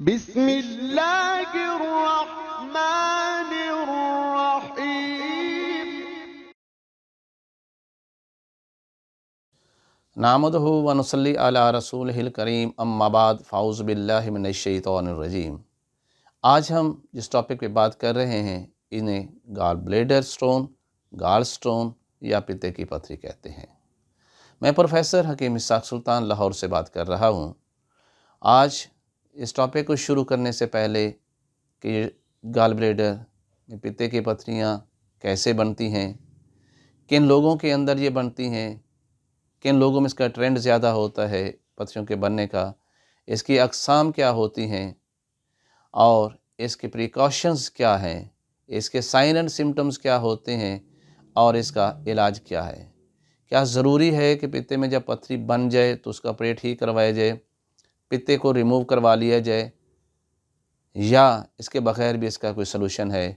बिस्मिल्लाहिर्रहमानिर्रहीम। नामदहु व नुसल्ली अला रसूलिहिल करीम, अम्मा बाद फ़ाउज़ु बिल्लाहि मिनश्शैतानिर्रजीम। आज हम जिस टॉपिक पे बात कर रहे हैं इन्हें गाल ब्लेडर स्टोन, गाल स्टोन या पित्ते की पथरी कहते हैं। मैं प्रोफेसर हकीम इशाक सुल्तान लाहौर से बात कर रहा हूँ। आज इस टॉपिक को शुरू करने से पहले कि गाल ब्लेडर में पित्ते की पथरियाँ कैसे बनती हैं, किन लोगों के अंदर ये बनती हैं, किन लोगों में इसका ट्रेंड ज़्यादा होता है पथरियों के बनने का, इसकी अकसाम क्या होती हैं और इसके प्रिकॉशंस क्या हैं, इसके साइन एंड सिम्टम्स क्या होते हैं और इसका इलाज क्या है। क्या ज़रूरी है कि पित्ते में जब पथरी बन जाए तो उसका ऑपरेट ही करवाया जाए, पित्ते को रिमूव करवा लिया जाए, या इसके बग़ैर भी इसका कोई सलूशन है?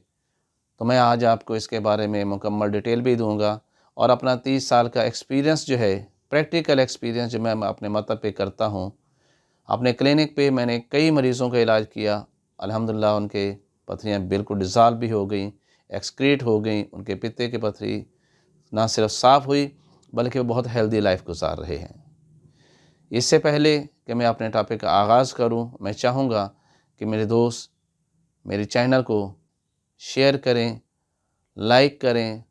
तो मैं आज आपको इसके बारे में मुकम्मल डिटेल भी दूंगा और अपना 30 साल का एक्सपीरियंस जो है, प्रैक्टिकल एक्सपीरियंस जो मैं अपने मतलब पे करता हूँ। अपने क्लिनिक पे मैंने कई मरीज़ों का इलाज किया, अल्हम्दुलिल्लाह उनके पथरियाँ बिल्कुल डिज़ाल्व भी हो गई, एक्सक्रीट हो गई, उनके पित्ते की पथरी ना सिर्फ साफ़ हुई बल्कि वो बहुत हेल्दी लाइफ गुजार रहे हैं। इससे पहले कि मैं अपने टॉपिक का आगाज़ करूं, मैं चाहूँगा कि मेरे दोस्त मेरे चैनल को शेयर करें, लाइक करें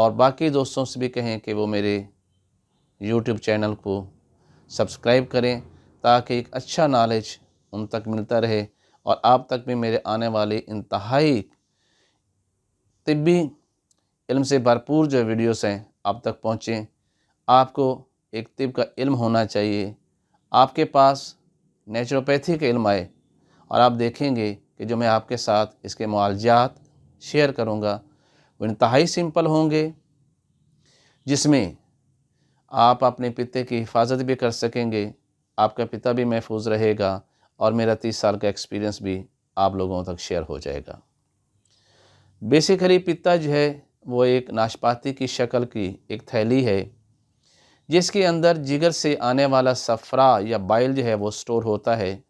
और बाकी दोस्तों से भी कहें कि वो मेरे YouTube चैनल को सब्सक्राइब करें ताकि एक अच्छा नॉलेज उन तक मिलता रहे और आप तक भी मेरे आने वाले इंतहाई तिब्बी इल्म से भरपूर जो वीडियोस हैं आप तक पहुँचें। आपको एक तिब का इल्म होना चाहिए, आपके पास नेचुरोपैथी का इल्म आए और आप देखेंगे कि जो मैं आपके साथ इसके मुआलजात शेयर करूँगा वो इंतहाई सिंपल होंगे, जिसमें आप अपने पित्ते की हिफाजत भी कर सकेंगे, आपका पिता भी महफूज रहेगा और मेरा 30 साल का एक्सपीरियंस भी आप लोगों तक शेयर हो जाएगा। बेसिकली पित्ता जो है वो एक नाशपाती की शक्ल की एक थैली है जिसके अंदर जिगर से आने वाला सफ़रा या बाइल जो है वो स्टोर होता है।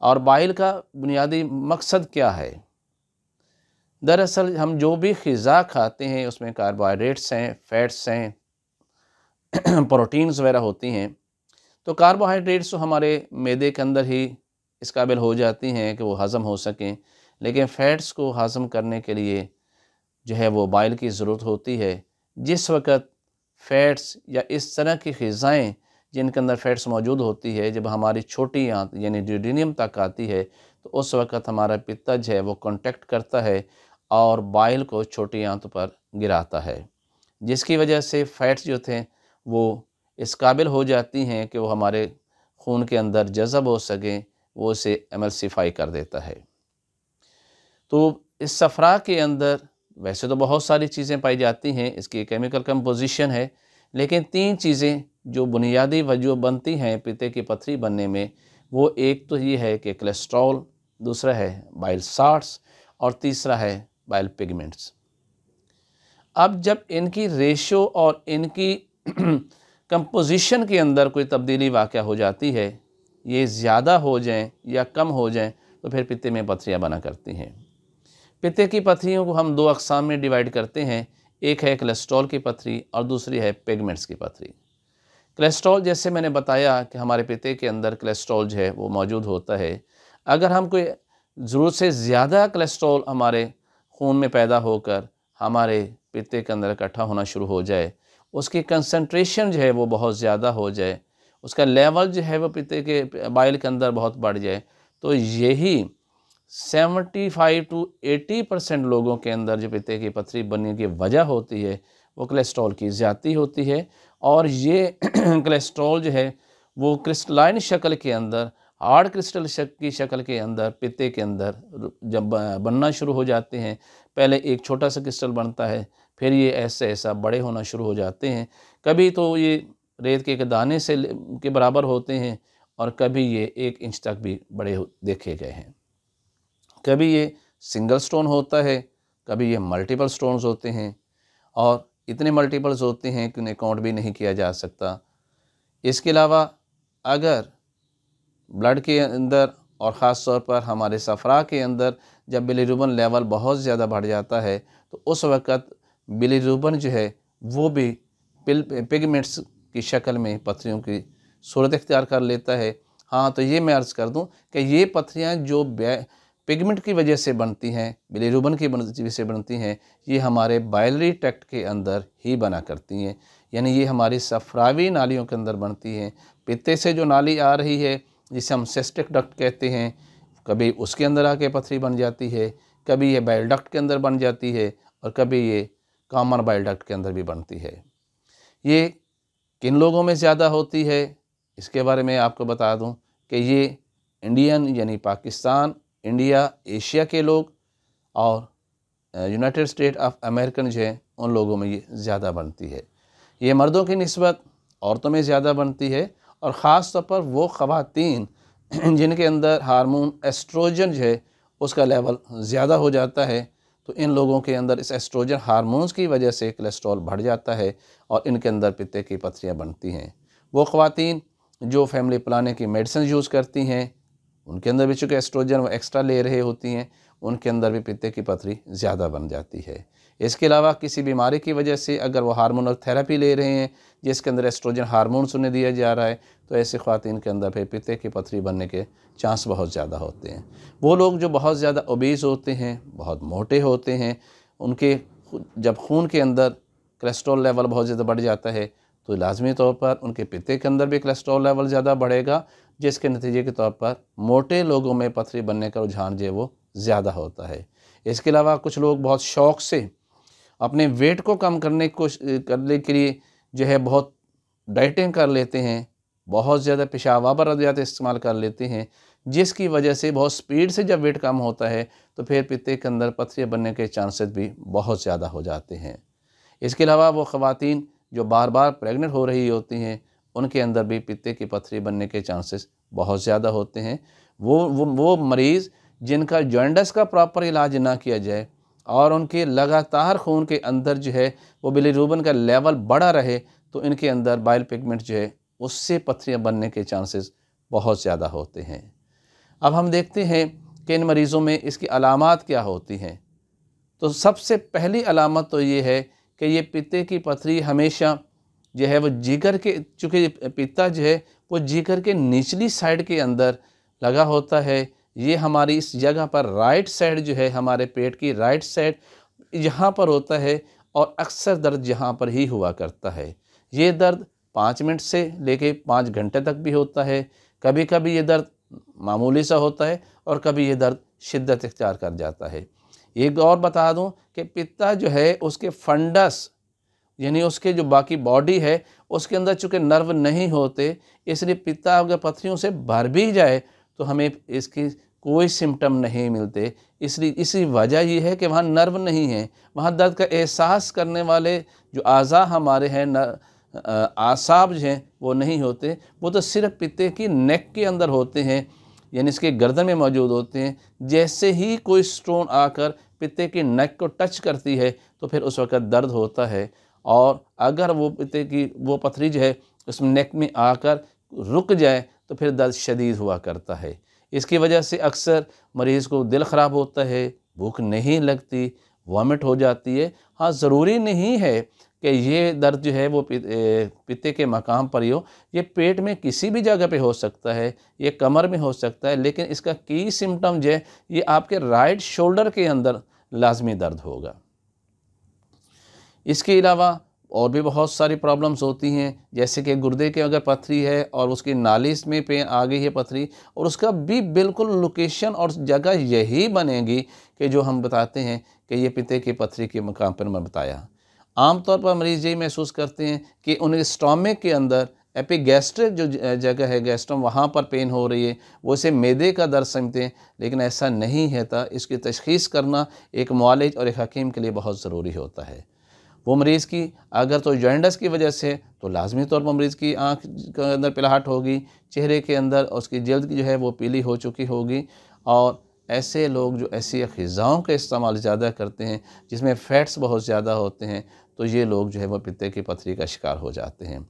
और बाइल का बुनियादी मकसद क्या है? दरअसल हम जो भी ग़िज़ा खाते हैं उसमें कार्बोहाइड्रेट्स हैं, फैट्स हैं, प्रोटीन्स वगैरह होती हैं। तो कार्बोहाइड्रेट्स तो हमारे मैदे के अंदर ही इस काबिल हो जाती हैं कि वो हज़म हो सकें, लेकिन फ़ैट्स को हज़म करने के लिए जो है वो बाइल की ज़रूरत होती है। जिस वक़्त फैट्स या इस तरह की ग़िज़ाएँ जिनके अंदर फैट्स मौजूद होती है, जब हमारी छोटी आंत यानी ड्यूडेनियम तक आती है तो उस वक़्त हमारा पित्ता जो है वो कॉन्टेक्ट करता है और बाइल को छोटी आंत पर गिराता है, जिसकी वजह से फैट्स जो थे वो इस काबिल हो जाती हैं कि वो हमारे खून के अंदर जज़ब हो सकें, वो इसे एमल्सिफाई कर देता है। तो इस सफ़रा के अंदर वैसे तो बहुत सारी चीज़ें पाई जाती हैं, इसकी केमिकल कंपोजिशन है, लेकिन 3 चीज़ें जो बुनियादी वजह बनती हैं पित्ते की पथरी बनने में, वो एक तो ये है कि कोलेस्ट्रॉल, दूसरा है बाइल साल्ट्स और तीसरा है बाइल पिगमेंट्स। अब जब इनकी रेशो और इनकी कंपोजिशन के अंदर कोई तब्दीली वाक़या हो जाती है, ये ज़्यादा हो जाएँ या कम हो जाएँ, तो फिर पित्ते में पथरियाँ बना करती हैं। पित्ते की पथरियों को हम 2 अक़साम में डिवाइड करते हैं, एक है कोलेस्ट्रॉल की पथरी और दूसरी है पिगमेंट्स की पथरी। कोलेस्ट्रॉल, जैसे मैंने बताया कि हमारे पित्ते के अंदर कोलेस्ट्रॉल जो है वो मौजूद होता है। अगर हम कोई ज़रूरत से ज़्यादा कोलेस्ट्रॉल हमारे खून में पैदा होकर हमारे पित्ते के अंदर इकट्ठा होना शुरू हो जाए, उसकी कंसनट्रेशन जो है वो बहुत ज़्यादा हो जाए, उसका लेवल जो है वो पित्ते के बाइल के अंदर बहुत बढ़ जाए, तो यही 75 to 80% लोगों के अंदर जो पित्ते की पथरी बनने की वजह होती है वो कोलेस्ट्रॉल की ज़्यादती होती है। और ये कोलेस्ट्रॉल जो है वो क्रिस्टलाइन शक्ल के अंदर, हार्ड क्रिस्टल की शक्ल के अंदर पित्ते के अंदर जब बनना शुरू हो जाते हैं, पहले एक छोटा सा क्रिस्टल बनता है, फिर ये ऐसे ऐसा बड़े होना शुरू हो जाते हैं। कभी तो ये रेत के एक दाने से के बराबर होते हैं और कभी ये 1 इंच तक भी बड़े देखे गए हैं। कभी ये सिंगल स्टोन होता है, कभी ये मल्टीपल स्टोन्स होते हैं और इतने मल्टीपल्स होते हैं कि उन्हें काउंट भी नहीं किया जा सकता। इसके अलावा अगर ब्लड के अंदर और ख़ास तौर पर हमारे सफ़रा के अंदर जब बिलिरुबिन लेवल बहुत ज़्यादा बढ़ जाता है तो उस वक़्त बिलिरुबिन जो है वो भी पिगमेंट्स की शक्ल में पथरियों की सूरत इख्तियार कर लेता है। हाँ, तो ये मैं अर्ज़ कर दूं कि ये पथरियाँ जो पिगमेंट की वजह से बनती हैं, बिलिरुबिन की वजह से बनती हैं, ये हमारे बाइलरी ट्रैक्ट के अंदर ही बना करती हैं, यानी ये हमारी सफरावी नालियों के अंदर बनती हैं। पित्ते से जो नाली आ रही है जिसे हम सिस्टिक डक्ट कहते हैं, कभी उसके अंदर आके पथरी बन जाती है, कभी ये बाइल डक्ट के अंदर बन जाती है और कभी ये कॉमन बाइल डक्ट के अंदर भी बनती है। ये किन लोगों में ज़्यादा होती है इसके बारे में आपको बता दूं कि ये इंडियन यानी पाकिस्तान, इंडिया, एशिया के लोग और यूनाइटेड स्टेट ऑफ अमेरिकन जो हैं उन लोगों में ये ज़्यादा बनती है। ये मर्दों की निस्बत औरतों में ज़्यादा बनती है और ख़ास तौर पर वो ख़वातीन जिनके अंदर हार्मोन एस्ट्रोजन जो है उसका लेवल ज़्यादा हो जाता है, तो इन लोगों के अंदर इस एस्ट्रोजन हार्मोन्स की वजह से कोलेस्ट्रॉल बढ़ जाता है और इनके अंदर पित्ते की पथरियाँ बनती हैं। वो ख़वातीन जो फैमिली प्लानिंग की मेडिसिन यूज़ करती हैं उनके अंदर भी चूँकि एस्ट्रोजन वो एक्स्ट्रा ले रहे होती हैं उनके अंदर भी पित्ते की पथरी ज़्यादा बन जाती है। इसके अलावा किसी बीमारी की वजह से अगर वो हार्मोनल थेरेपी ले रहे हैं जिसके अंदर एस्ट्रोजन हार्मोन्स उन्हें दिया जा रहा है तो ऐसे ख़वातीन के अंदर फिर पित्ते की पथरी बनने के चांस बहुत ज़्यादा होते हैं। वो लोग जो बहुत ज़्यादा ओबीज़ होते हैं, बहुत मोटे होते हैं, उनके जब खून के अंदर कोलेस्ट्रॉल लेवल बहुत ज़्यादा बढ़ जाता है तो लाजमी तौर पर उनके पित्ते के अंदर भी कोलेस्ट्रॉल लेवल ज़्यादा बढ़ेगा, जिसके नतीजे के तौर पर मोटे लोगों में पथरी बनने का रुझान जो है वो ज़्यादा होता है। इसके अलावा कुछ लोग बहुत शौक़ से अपने वेट को कम करने के लिए जो है बहुत डाइटिंग कर लेते हैं, बहुत ज़्यादा पेशावर अद्वियात इस्तेमाल कर लेते हैं, जिसकी वजह से बहुत स्पीड से जब वेट कम होता है तो फिर पित्ते के अंदर पथरियाँ बनने के चांसेस भी बहुत ज़्यादा हो जाते हैं। इसके अलावा वो ख़वातीन जो बार बार प्रेग्नेंट हो रही होती हैं उनके अंदर भी पित्ते की पथरी बनने के चांसेस बहुत ज़्यादा होते हैं। वो मरीज़ जिनका जॉन्डिस का प्रॉपर इलाज ना किया जाए और उनके लगातार खून के अंदर जो है वो बिलिरुबिन का लेवल बढ़ा रहे तो इनके अंदर बाइल पिगमेंट जो है उससे पथरियाँ बनने के चांसेस बहुत ज़्यादा होते हैं। अब हम देखते हैं कि इन मरीज़ों में इसकी अलामत क्या होती हैं। तो सबसे पहली अलामत तो ये है कि ये पित्ते की पथरी हमेशा जो है वो जिगर के, चूँकि पित्ता जो है वो जिगर के निचली साइड के अंदर लगा होता है, ये हमारी इस जगह पर राइट साइड जो है हमारे पेट की राइट साइड यहाँ पर होता है और अक्सर दर्द यहाँ पर ही हुआ करता है। ये दर्द 5 मिनट से लेके 5 घंटे तक भी होता है। कभी कभी ये दर्द मामूली सा होता है और कभी ये दर्द शिद्दत इख्तियार कर जाता है। एक और बता दूं कि पित्ता जो है उसके फंडस यानी उसके जो बाकी बॉडी है उसके अंदर चूँकि नर्व नहीं होते इसलिए पित्ता अगर पथरियों से भर भी जाए तो हमें इसकी कोई सिम्टम नहीं मिलते, इसलिए इसी वजह ये है कि वहाँ नर्व नहीं है। वहाँ दर्द का एहसास करने वाले जो आज़ा हमारे हैं आसाब जो हैं वो नहीं होते, वो तो सिर्फ पित्ते की नेक के अंदर होते हैं यानी इसके गर्दन में मौजूद होते हैं। जैसे ही कोई स्टोन आकर पित्ते की नेक को टच करती है तो फिर उस वक़्त दर्द होता है और अगर वो पित्ते की वो पथरी जो है उसमें नेक में आकर रुक जाए तो फिर दर्द शदीद हुआ करता है। इसकी वजह से अक्सर मरीज़ को दिल ख़राब होता है, भूख नहीं लगती, वॉमिट हो जाती है। हाँ, ज़रूरी नहीं है कि ये दर्द जो है वो पित्ते के मकाम पर ही हो, ये पेट में किसी भी जगह पे हो सकता है, ये कमर में हो सकता है, लेकिन इसका की सिम्टम जो है ये आपके राइट शोल्डर के अंदर लाजमी दर्द होगा। इसके अलावा और भी बहुत सारी प्रॉब्लम्स होती हैं, जैसे कि गुर्दे के अगर पथरी है और उसकी नाली में पे आ गई है पथरी और उसका भी बिल्कुल लोकेशन और जगह यही बनेगी कि जो हम बताते हैं कि ये पित्ते की पथरी के मकाम पर मैं बताया। आमतौर पर मरीज़ यही महसूस करते हैं कि उन्हें स्टोमक के अंदर एपिगैस्ट्रिक जो जगह है गैस्ट्रम वहाँ पर पेन हो रही है, वो इसे मैदे का दर्द समझते हैं, लेकिन ऐसा नहीं है था। इसकी तशख़ीस करना एक मुआलिज और एक हकीम के लिए बहुत ज़रूरी होता है। वो मरीज़ की अगर तो जॉन्डिस की वजह से तो लाजमी तौर पर मरीज़ की आँख के अंदर पिलाहट होगी, चेहरे के अंदर उसकी जल्द की जो है वो पीली हो चुकी होगी। और ऐसे लोग जो ऐसी ग़िज़ाओं का इस्तेमाल ज़्यादा करते हैं जिसमें फ़ैट्स बहुत ज़्यादा होते हैं तो ये लोग जो है वो पित्ते की पथरी का शिकार हो जाते हैं।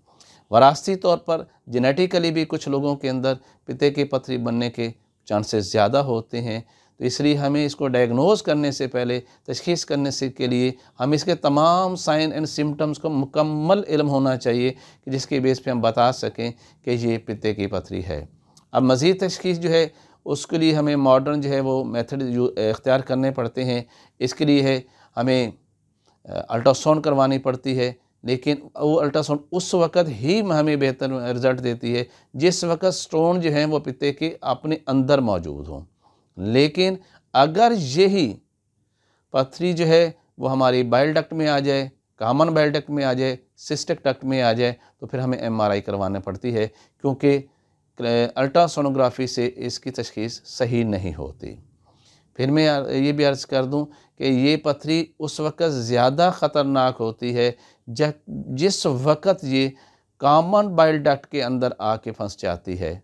वरासती तौर पर जेनेटिकली भी कुछ लोगों के अंदर पित्ते की पथरी बनने के चांसेस ज़्यादा होते हैं। तो इसलिए हमें इसको डायग्नोज करने से पहले तशखीस करने से के लिए हम इसके तमाम साइन एंड सिम्टम्स को मुकम्मल इल्म होना चाहिए कि जिसके बेस पे हम बता सकें कि ये पित्ते की पथरी है। अब मज़ीद तशखीस जो है उसके लिए हमें मॉडर्न जो है वो मेथड इख्तियार करने पड़ते हैं। इसके लिए है हमें अल्ट्रासाउंड करवानी पड़ती है, लेकिन वो अल्ट्रासाउंड उस वक़्त ही हमें बेहतर रिज़ल्ट देती है जिस वक़्त स्टोन जो हैं वो पित्ते के अपने अंदर मौजूद हों। लेकिन अगर यही पथरी जो है वो हमारी बाइल डक्ट में आ जाए, कॉमन बाइल डक्ट में आ जाए, सिस्टिक डक्ट में आ जाए, तो फिर हमें MRI करवानी पड़ती है, क्योंकि अल्ट्रासोनोग्राफ़ी से इसकी तशखीस सही नहीं होती। फिर मैं ये भी अर्ज़ कर दूं कि ये पथरी उस वक़्त ज़्यादा ख़तरनाक होती है जिस वक़्त ये कॉमन बाइल डक्ट के अंदर आके फंस जाती है।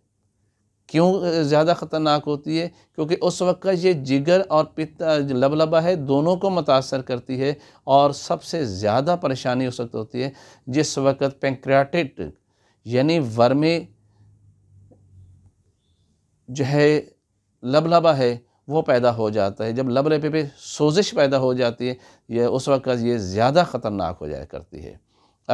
क्यों ज़्यादा ख़तरनाक होती है? क्योंकि उस वक्त ये जिगर और पित्त लबलबा है, दोनों को मुतासर करती है। और सबसे ज़्यादा परेशानी उस वक्त होती है जिस वक्त पेंक्रियाटिट यानी वर्मे जो है लबलबा है वो पैदा हो जाता है। जब लबलबे पे सोजिश पैदा हो जाती है, यह उस वक्त ये ज़्यादा ख़तरनाक हो जाया करती है।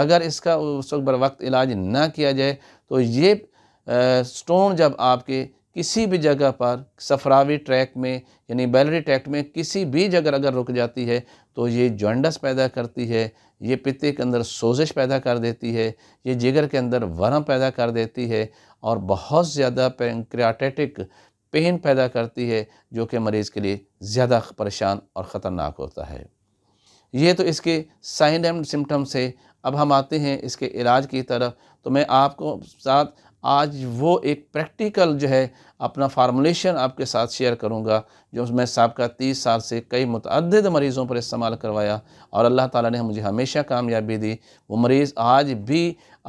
अगर इसका उस वक्त बर वक्त इलाज ना किया जाए तो ये स्टोन जब आपके किसी भी जगह पर सफरावी ट्रैक में यानी बैलरी ट्रैक में किसी भी जगह अगर रुक जाती है तो ये जॉन्डिस पैदा करती है, ये पित्ते के अंदर सोजिश पैदा कर देती है, ये जिगर के अंदर वरम पैदा कर देती है और बहुत ज़्यादा पेंक्रियाटिक पेन पैदा करती है, जो कि मरीज़ के लिए ज़्यादा परेशान और ख़तरनाक होता है। ये तो इसके साइन एंड सिम्टम्स है। अब हम आते हैं इसके इलाज की तरफ। तो मैं आपको साथ आज वो एक प्रैक्टिकल जो है अपना फार्मूलेशन आपके साथ शेयर करूंगा, जो मैं साबका 30 साल से कई मुतअद्दिद मरीज़ों पर इस्तेमाल करवाया और अल्लाह ताला ने मुझे हमेशा कामयाबी दी। वो मरीज़ आज भी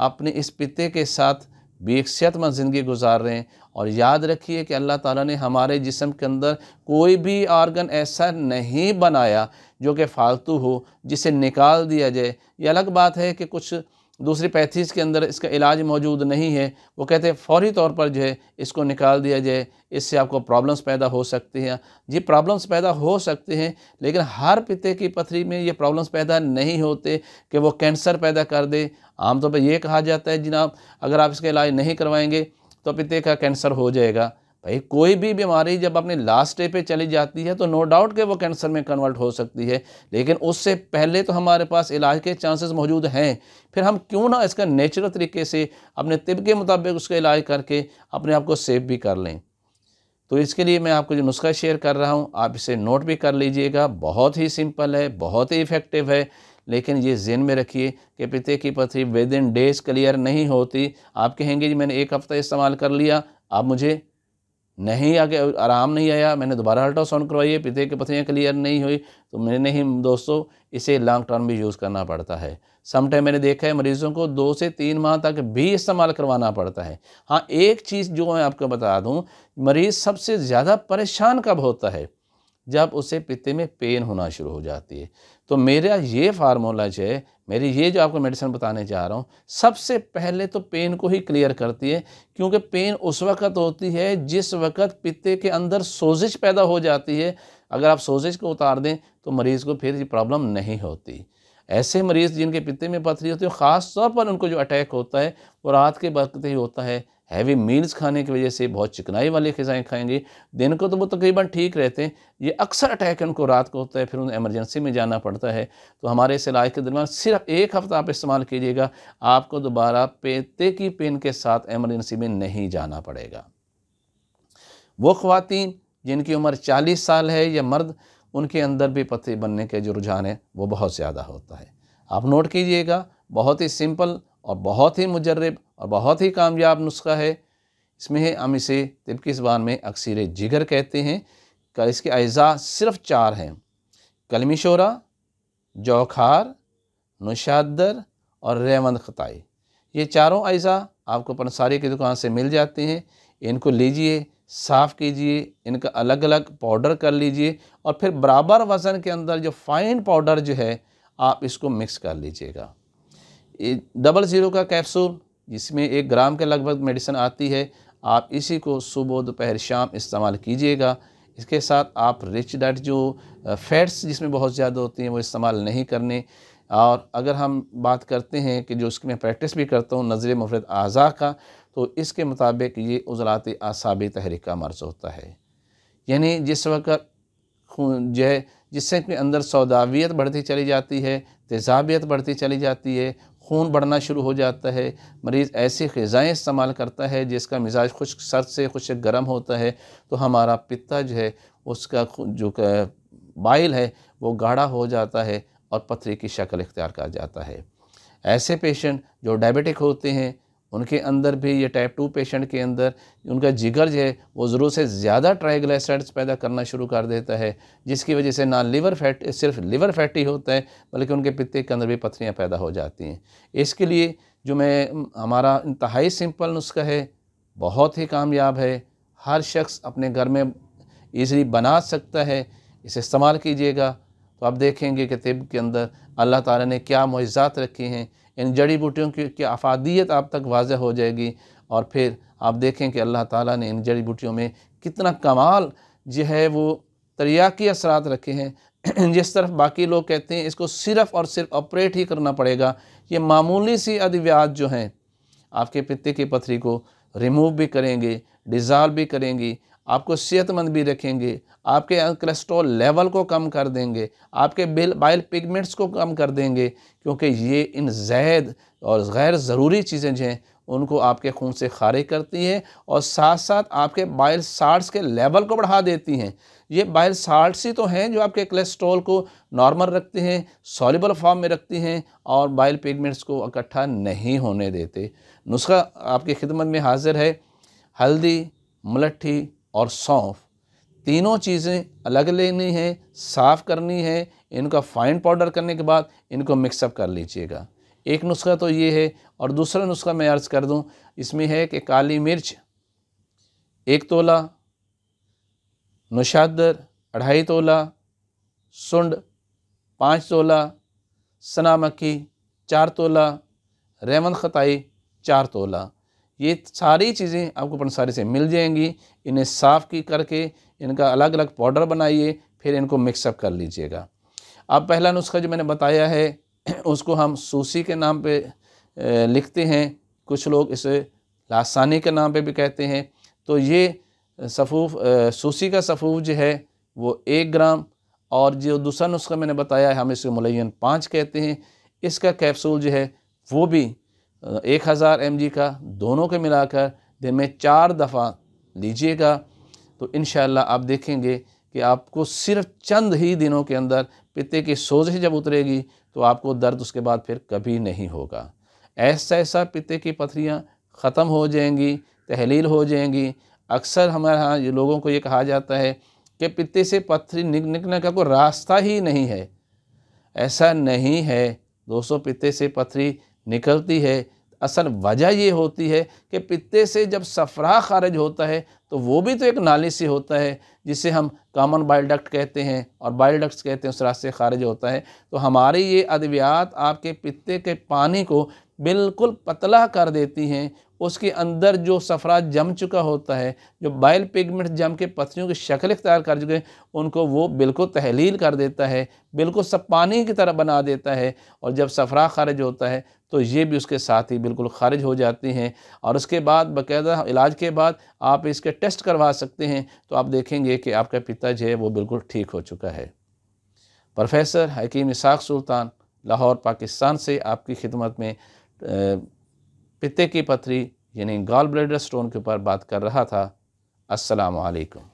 अपने इस पित्ते के साथ बेहतरीन ज़िंदगी गुजार रहे हैं। और याद रखिए कि अल्लाह ताला ने हमारे जिस्म के अंदर कोई भी आर्गन ऐसा नहीं बनाया जो कि फ़ालतू हो, जिसे निकाल दिया जाए। ये अलग बात है कि कुछ दूसरी पैथीज़ के अंदर इसका इलाज मौजूद नहीं है, वो कहते हैं फ़ौरी तौर पर जो है इसको निकाल दिया जाए, इससे आपको प्रॉब्लम्स पैदा हो सकती हैं। ये प्रॉब्लम्स पैदा हो सकते हैं, लेकिन हर पित्ते की पथरी में ये प्रॉब्लम्स पैदा नहीं होते कि वो कैंसर पैदा कर दे। आमतौर पर यह कहा जाता है जनाब अगर आप इसका इलाज नहीं करवाएंगे तो पित्ते का कैंसर हो जाएगा। भाई कोई भी बीमारी जब अपने लास्ट स्टेज पे चली जाती है तो नो डाउट के वो कैंसर में कन्वर्ट हो सकती है, लेकिन उससे पहले तो हमारे पास इलाज के चांसेस मौजूद हैं। फिर हम क्यों ना इसका नेचुरल तरीके से अपने तिब के मुताबिक उसका इलाज करके अपने आप को सेव भी कर लें। तो इसके लिए मैं आपको जो नुस्खा शेयर कर रहा हूँ आप इसे नोट भी कर लीजिएगा। बहुत ही सिंपल है, बहुत ही इफ़ेक्टिव है, लेकिन ये ज़हन में रखिए कि पित्ते की पथरी विद इन डेज़ क्लियर नहीं होती। आप कहेंगे जी मैंने एक हफ़्ता इस्तेमाल कर लिया, आप मुझे नहीं आगे आराम नहीं आया, मैंने दोबारा अल्ट्रासाउंड करवाई, पित्ते की पथरियाँ क्लियर नहीं हुई। तो मैंने ही दोस्तों इसे लॉन्ग टर्म भी यूज़ करना पड़ता है। समटाइम मैंने देखा है मरीज़ों को 2 से 3 माह तक भी इस्तेमाल करवाना पड़ता है। हाँ, एक चीज़ जो मैं आपको बता दूं, मरीज़ सबसे ज़्यादा परेशान कब होता है? जब उसे पित्ते में पेन होना शुरू हो जाती है। तो मेरा ये फार्मूला जो है, मेरी ये जो आपको मेडिसिन बताने जा रहा हूँ, सबसे पहले तो पेन को ही क्लियर करती है, क्योंकि पेन उस वक़्त होती है जिस वक़्त पित्ते के अंदर सोजिश पैदा हो जाती है। अगर आप सोजिश को उतार दें तो मरीज़ को फिर ये प्रॉब्लम नहीं होती। ऐसे मरीज़ जिनके पित्ते में पथरी होती है, ख़ास तौर पर उनको जो अटैक होता है वो रात के वक्त ही होता है। हैवी मील्स खाने की वजह से, बहुत चिकनाई वाली ग़िज़ाएँ खाएंगे, दिन को तो वो तकरीबन ठीक रहते हैं, ये अक्सर अटैक उनको रात को होता है, फिर उन्हें एमरजेंसी में जाना पड़ता है। तो हमारे इस इलाज के दरमियान सिर्फ 1 हफ़्ता आप इस्तेमाल कीजिएगा, आपको दोबारा पित्ते की पेन के साथ एमरजेंसी में नहीं जाना पड़ेगा। वो ख़वातीन जिनकी उम्र 40 साल है या मर्द, उनके अंदर भी पथरी बनने के जो रुझान है वो बहुत ज़्यादा होता है। आप नोट कीजिएगा, बहुत ही सिंपल और बहुत ही मुजर्रब और बहुत ही कामयाब नुस्खा है। इसमें हम इसे तिब की ज़बान में अक्सीर जिगर कहते हैं। इसके अज़ा सिर्फ 4 हैं, कलमी शोरा, जौखार, नुशादर और रेवंद खताई। ये चारों अज़ा आपको पंसारी की दुकान से मिल जाते हैं। इनको लीजिए, साफ़ कीजिए, इनका अलग अलग पाउडर कर लीजिए और फिर बराबर वज़न के अंदर जो फ़ाइन पाउडर जो है आप इसको मिक्स कर लीजिएगा। 00 का कैप्सूल जिसमें 1 ग्राम के लगभग मेडिसिन आती है, आप इसी को सुबह दोपहर शाम इस्तेमाल कीजिएगा। इसके साथ आप रिच डाइट जो फैट्स जिसमें बहुत ज़्यादा होती हैं वो इस्तेमाल नहीं करने। और अगर हम बात करते हैं कि जो इसकी मैं प्रैक्टिस भी करता हूँ नज़र मुफरत आज़ा का, तो इसके मुताबिक ये उजलात आसाबी तहरीक का मर्ज होता है। यानी जिस वक्त जो है जिससे अपने अंदर सौदावियत बढ़ती चली जाती है, तेज़ाबियत बढ़ती चली जाती है, खून बढ़ना शुरू हो जाता है, मरीज़ ऐसी ग़िज़ाएँ इस्तेमाल करता है जिसका मिजाज खुश्क सर्द से खुश्क गर्म होता है, तो हमारा पित्ता जो है उसका जो बाइल है वो गाढ़ा हो जाता है और पथरी की शक्ल इख्तियार कर जाता है। ऐसे पेशेंट जो डायबिटिक होते हैं उनके अंदर भी ये टाइप 2 पेशेंट के अंदर उनका जिगर जो है वो ज़रूर से ज़्यादा ट्राइग्लिसराइड्स पैदा करना शुरू कर देता है, जिसकी वजह से ना लिवर फैट सिर्फ लिवर फैटी होता है बल्कि उनके पित्ते के अंदर भी पथरियाँ पैदा हो जाती हैं। इसके लिए जो मैं हमारा इंतहाई सिंपल नुस्खा है, बहुत ही कामयाब है, हर शख्स अपने घर में ईज़िली बना सकता है, इसे इस्तेमाल कीजिएगा तो आप देखेंगे कि तिब के अंदर अल्लाह ताला ने क्या मुआज़ात रखे हैं। इन जड़ी बूटियों की अफादियत आप तक वाजह हो जाएगी और फिर आप देखें कि अल्लाह ताला ने इन जड़ी बूटियों में कितना कमाल जो है वो तरियाकी असरात रखे हैं। जिस तरफ बाकी लोग कहते हैं इसको सिर्फ़ और सिर्फ ऑपरेट ही करना पड़ेगा, ये मामूली सी अद्वियात जो हैं आपके पित्ते की पथरी को रिमूव भी करेंगे, डिज़ाल्व भी करेंगी, आपको सेहतमंद भी रखेंगे, आपके कोलेस्ट्रॉल लेवल को कम कर देंगे, आपके बाइल पिगमेंट्स को कम कर देंगे, क्योंकि ये इन ज़ैद और गैर ज़रूरी चीज़ें जो हैं उनको आपके खून से खारिज करती हैं और साथ साथ आपके बाइल साल्ट्स के लेवल को बढ़ा देती हैं। ये बाइल साल्ट्स ही तो हैं जो आपके कोलेस्ट्रॉल को नॉर्मल रखते हैं, सॉल्युबल फॉर्म में रखती हैं और बाइल पिगमेंट्स को इकट्ठा नहीं होने देते। नुस्खा आपकी खिदमत में हाजिर है। हल्दी, मलट्ठी और सौंफ, तीनों चीज़ें अलग लेनी है, साफ़ करनी है, इनका फ़ाइन पाउडर करने के बाद इनको मिक्सअप कर लीजिएगा। एक नुस्खा तो ये है और दूसरा नुस्खा मैं अर्ज़ कर दूं, इसमें है कि काली मिर्च 1 तोला, नुशादर 2.5 तोला, सुंड 5 तोला, सना मक्की 4 तोला, रेमन खताई 4 तोला। ये सारी चीज़ें आपको पंसारी से मिल जाएंगी। इन्हें साफ़ की करके इनका अलग अलग पाउडर बनाइए, फिर इनको मिक्सअप कर लीजिएगा। अब पहला नुस्खा जो मैंने बताया है उसको हम सूसी के नाम पे लिखते हैं, कुछ लोग इसे लासानी के नाम पे भी कहते हैं। तो ये सफ़ूफ सूसी का सफ़ूफ जो है वो 1 ग्राम, और जो दूसरा नुस्खा मैंने बताया है हम इसे मुलयन 5 कहते हैं, इसका कैप्सूल जो है वो भी 1000 mg का, दोनों के मिलाकर दिन में 4 दफ़ा लीजिएगा। तो इंशाल्लाह आप देखेंगे कि आपको सिर्फ चंद ही दिनों के अंदर पित्ते की सोजश जब उतरेगी तो आपको दर्द उसके बाद फिर कभी नहीं होगा। ऐसा ऐसा पित्ते की पथरियां ख़त्म हो जाएंगी, तहलील हो जाएंगी। अक्सर हमारे यहाँ लोगों को ये कहा जाता है कि पित्ते से पथरी निकलने का कोई रास्ता ही नहीं है। ऐसा नहीं है दोस्तों, पित्ते से पथरी निकलती है। असल वजह ये होती है कि पित्ते से जब सफरा खारिज होता है तो वो भी तो एक नाली से होता है जिसे हम कॉमन बाइल डक्ट कहते हैं और बाइल डक्ट्स कहते हैं, उस रास्ते खारिज होता है। तो हमारे ये अद्वियात आपके पित्ते के पानी को बिल्कुल पतला कर देती हैं। उसके अंदर जो सफरा जम चुका होता है, जो बाइल पिगमेंट जम के पथरियों की शक्ल इख्तियार कर चुके हैं, उनको वो बिल्कुल तहलील कर देता है, बिल्कुल सब पानी की तरह बना देता है। और जब सफरा खारिज होता है तो ये भी उसके साथ ही बिल्कुल खारिज हो जाती हैं। और उसके बाद बाकायदा इलाज के बाद आप इसके टेस्ट करवा सकते हैं, तो आप देखेंगे कि आपका पित्ता जो है वो बिल्कुल ठीक हो चुका है। प्रोफेसर हकीम इशाक सुल्तान, लाहौर, पाकिस्तान से आपकी खिदमत में पित्ते की पथरी यानी गॉल ब्लैडर स्टोन के ऊपर बात कर रहा था। अस्सलाम वालेकुम।